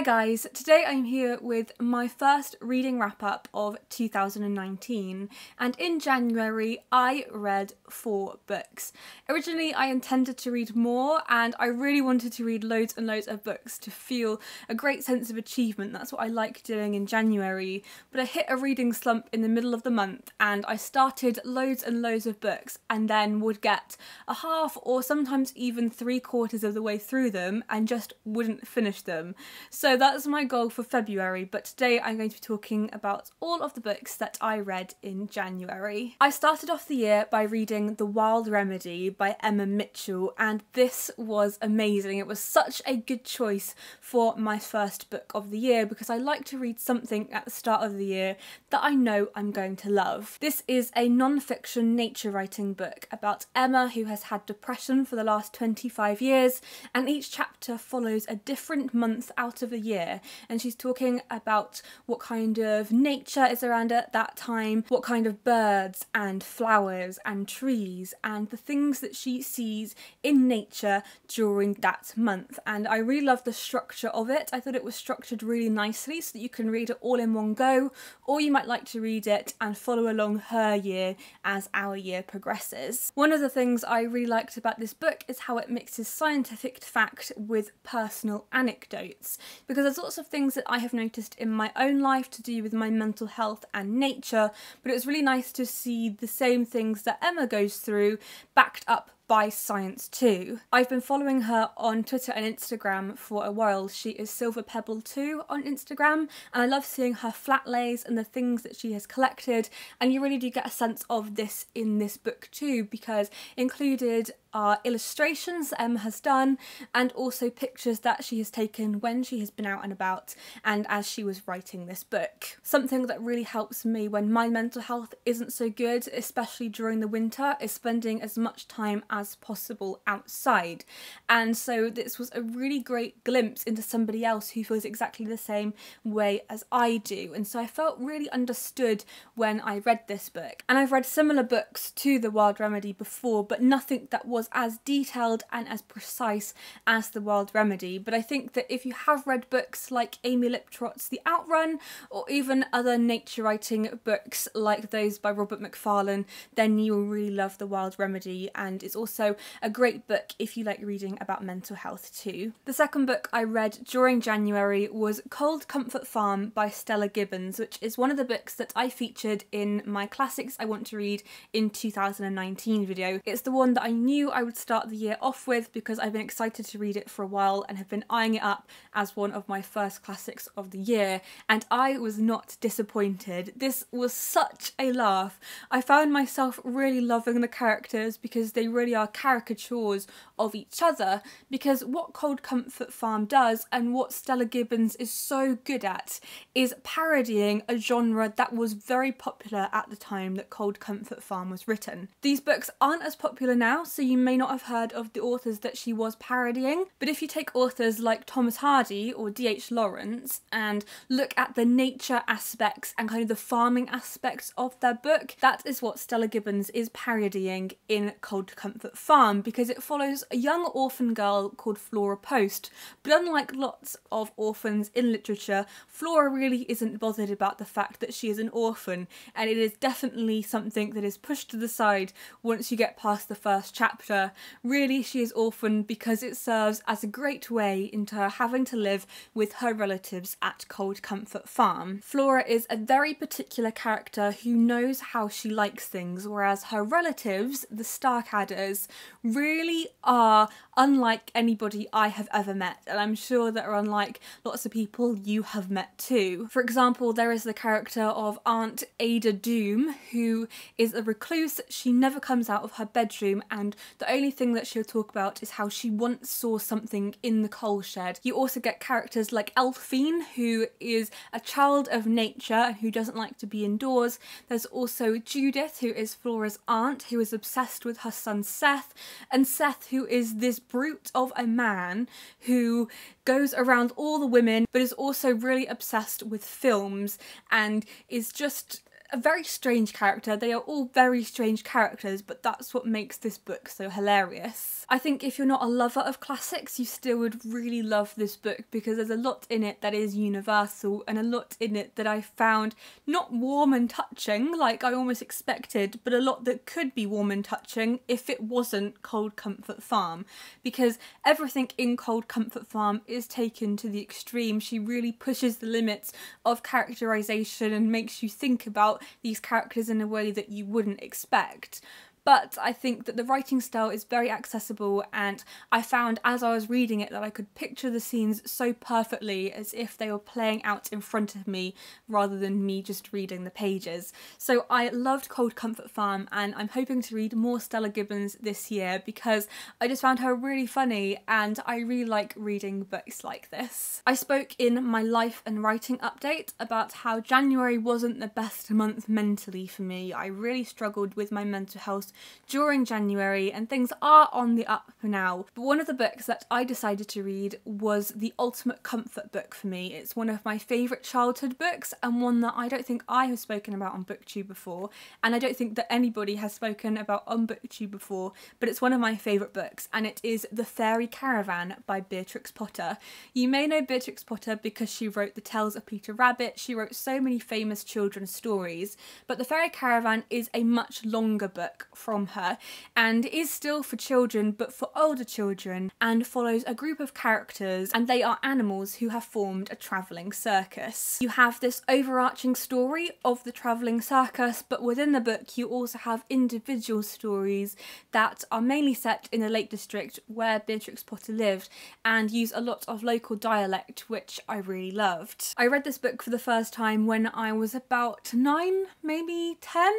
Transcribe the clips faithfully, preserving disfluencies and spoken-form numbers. Hi guys, today I'm here with my first reading wrap-up of two thousand nineteen, and in January I read four books. Originally I intended to read more, and I really wanted to read loads and loads of books to feel a great sense of achievement. That's what I like doing in January, but I hit a reading slump in the middle of the month and I started loads and loads of books and then would get a half or sometimes even three quarters of the way through them and just wouldn't finish them. So that's my goal for February, but today I'm going to be talking about all of the books that I read in January. I started off the year by reading The Wild Remedy by Emma Mitchell, and this was amazing. It was such a good choice for my first book of the year because I like to read something at the start of the year that I know I'm going to love. This is a non-fiction nature writing book about Emma, who has had depression for the last twenty-five years, and each chapter follows a different month out of the year, and she's talking about what kind of nature is around at that time, what kind of birds and flowers and trees and the things that she sees in nature during that month. And I really love the structure of it. I thought it was structured really nicely so that you can read it all in one go, or you might like to read it and follow along her year as our year progresses. One of the things I really liked about this book is how it mixes scientific fact with personal anecdotes, because there's lots of things that I have noticed in my own life to do with my mental health and nature, but it was really nice to see the same things that Emma goes through backed up by science too. I've been following her on Twitter and Instagram for a while. She is silver pebble two on Instagram, and I love seeing her flat lays and the things that she has collected, and you really do get a sense of this in this book too, because included are illustrations that Emma has done and also pictures that she has taken when she has been out and about and as she was writing this book. Something that really helps me when my mental health isn't so good, especially during the winter, is spending as much time as as possible outside, and so this was a really great glimpse into somebody else who feels exactly the same way as I do, and so I felt really understood when I read this book. And I've read similar books to The Wild Remedy before, but nothing that was as detailed and as precise as The Wild Remedy, but I think that if you have read books like Amy Liptrott's The Outrun or even other nature writing books like those by Robert McFarlane, then you will really love The Wild Remedy, and it's also Also a great book if you like reading about mental health too. The second book I read during January was Cold Comfort Farm by Stella Gibbons, which is one of the books that I featured in my Classics I Want to Read in two thousand nineteen video. It's the one that I knew I would start the year off with because I've been excited to read it for a while and have been eyeing it up as one of my first classics of the year, and I was not disappointed. This was such a laugh. I found myself really loving the characters because they really are are caricatures of each other, because what Cold Comfort Farm does and what Stella Gibbons is so good at is parodying a genre that was very popular at the time that Cold Comfort Farm was written. These books aren't as popular now, so you may not have heard of the authors that she was parodying, but if you take authors like Thomas Hardy or D H Lawrence and look at the nature aspects and kind of the farming aspects of their book, that is what Stella Gibbons is parodying in Cold Comfort Farm, because it follows a young orphan girl called Flora Post, but unlike lots of orphans in literature, Flora really isn't bothered about the fact that she is an orphan, and it is definitely something that is pushed to the side once you get past the first chapter. Really, she is orphaned because it serves as a great way into her having to live with her relatives at Cold Comfort Farm. Flora is a very particular character who knows how she likes things, whereas her relatives, the Starkadders, really are unlike anybody I have ever met, and I'm sure that are unlike lots of people you have met too. For example, there is the character of Aunt Ada Doom, who is a recluse. She never comes out of her bedroom, and the only thing that she'll talk about is how she once saw something in the coal shed. You also get characters like Elfine, who is a child of nature and who doesn't like to be indoors. There's also Judith, who is Flora's aunt, who is obsessed with her son's Seth, and Seth, who is this brute of a man who goes around all the women but is also really obsessed with films and is just a very strange character. They are all very strange characters, but that's what makes this book so hilarious. I think if you're not a lover of classics, you still would really love this book because there's a lot in it that is universal and a lot in it that I found not warm and touching, like I almost expected, but a lot that could be warm and touching if it wasn't Cold Comfort Farm, because everything in Cold Comfort Farm is taken to the extreme. She really pushes the limits of characterization and makes you think about these characters in a way that you wouldn't expect. But I think that the writing style is very accessible, and I found as I was reading it that I could picture the scenes so perfectly, as if they were playing out in front of me rather than me just reading the pages. So I loved Cold Comfort Farm, and I'm hoping to read more Stella Gibbons this year because I just found her really funny and I really like reading books like this. I spoke in my life and writing update about how January wasn't the best month mentally for me. I really struggled with my mental health during January, and things are on the up now. But one of the books that I decided to read was the ultimate comfort book for me. It's one of my favourite childhood books, and one that I don't think I have spoken about on BookTube before, and I don't think that anybody has spoken about on BookTube before, but it's one of my favourite books, and it is The Fairy Caravan by Beatrix Potter. You may know Beatrix Potter because she wrote The Tales of Peter Rabbit. She wrote so many famous children's stories, but The Fairy Caravan is a much longer book from her, and is still for children but for older children, and follows a group of characters, and they are animals who have formed a travelling circus. You have this overarching story of the travelling circus, but within the book you also have individual stories that are mainly set in the Lake District where Beatrix Potter lived, and use a lot of local dialect, which I really loved. I read this book for the first time when I was about nine, maybe ten,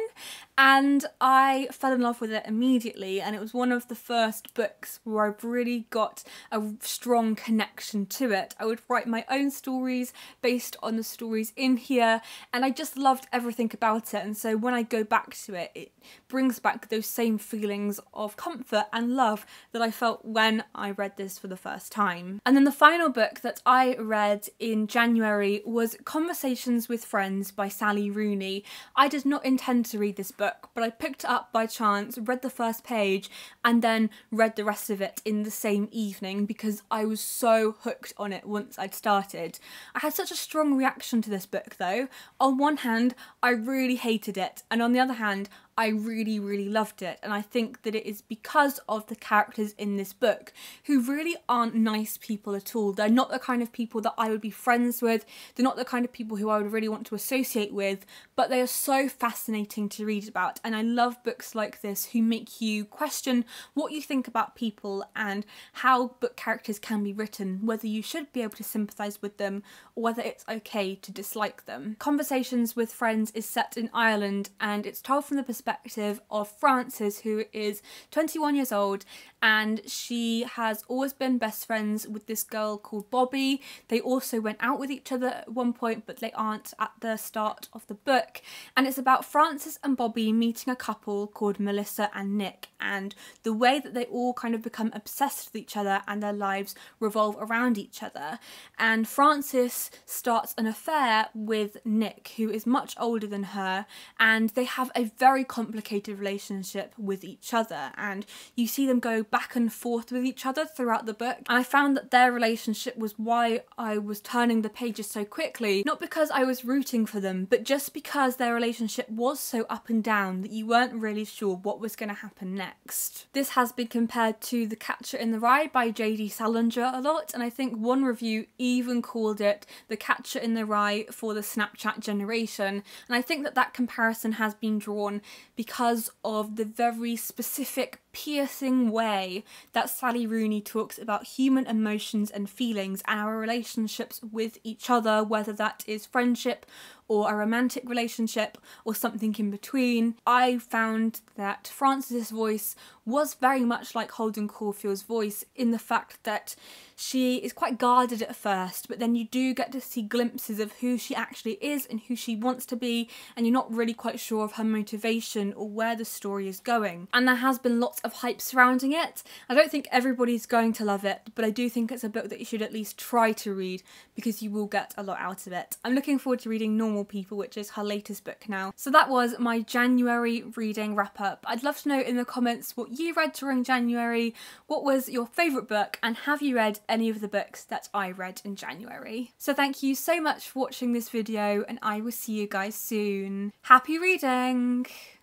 and I fell in love with it immediately, and it was one of the first books where I really got a strong connection to it. I would write my own stories based on the stories in here, and I just loved everything about it, and so when I go back to it, it brings back those same feelings of comfort and love that I felt when I read this for the first time. And then the final book that I read in January was Conversations with Friends by Sally Rooney. I did not intend to read this book, but I picked it up by chance Chance, read the first page and then read the rest of it in the same evening because I was so hooked on it once I'd started. I had such a strong reaction to this book though. On one hand, I really hated it, and on the other hand, I really, really loved it, and I think that it is because of the characters in this book, who really aren't nice people at all. They're not the kind of people that I would be friends with, they're not the kind of people who I would really want to associate with, but they are so fascinating to read about, and I love books like this who make you question what you think about people and how book characters can be written, whether you should be able to sympathise with them or whether it's okay to dislike them. Conversations with Friends is set in Ireland, and it's told from the perspective perspective of Francis, who is twenty-one years old, and she has always been best friends with this girl called Bobby. They also went out with each other at one point, but they aren't at the start of the book, and it's about Francis and Bobby meeting a couple called Melissa and Nick, and the way that they all kind of become obsessed with each other and their lives revolve around each other. And Francis starts an affair with Nick, who is much older than her, and they have a very complicated relationship with each other, and you see them go back and forth with each other throughout the book. And I found that their relationship was why I was turning the pages so quickly, not because I was rooting for them, but just because their relationship was so up and down that you weren't really sure what was going to happen next. This has been compared to The Catcher in the Rye by J D Salinger a lot, and I think one review even called it The Catcher in the Rye for the Snapchat generation, and I think that that comparison has been drawn because of the very specific piercing way that Sally Rooney talks about human emotions and feelings and our relationships with each other, whether that is friendship or a romantic relationship or something in between. I found that Frances' voice was very much like Holden Caulfield's voice, in the fact that she is quite guarded at first, but then you do get to see glimpses of who she actually is and who she wants to be, and you're not really quite sure of her motivation or where the story is going. And there has been lots of hype surrounding it. I don't think everybody's going to love it, but I do think it's a book that you should at least try to read because you will get a lot out of it. I'm looking forward to reading Norman Normal People, which is her latest book now. So that was my January reading wrap up. I'd love to know in the comments what you read during January, what was your favourite book, and have you read any of the books that I read in January? So thank you so much for watching this video, and I will see you guys soon. Happy reading!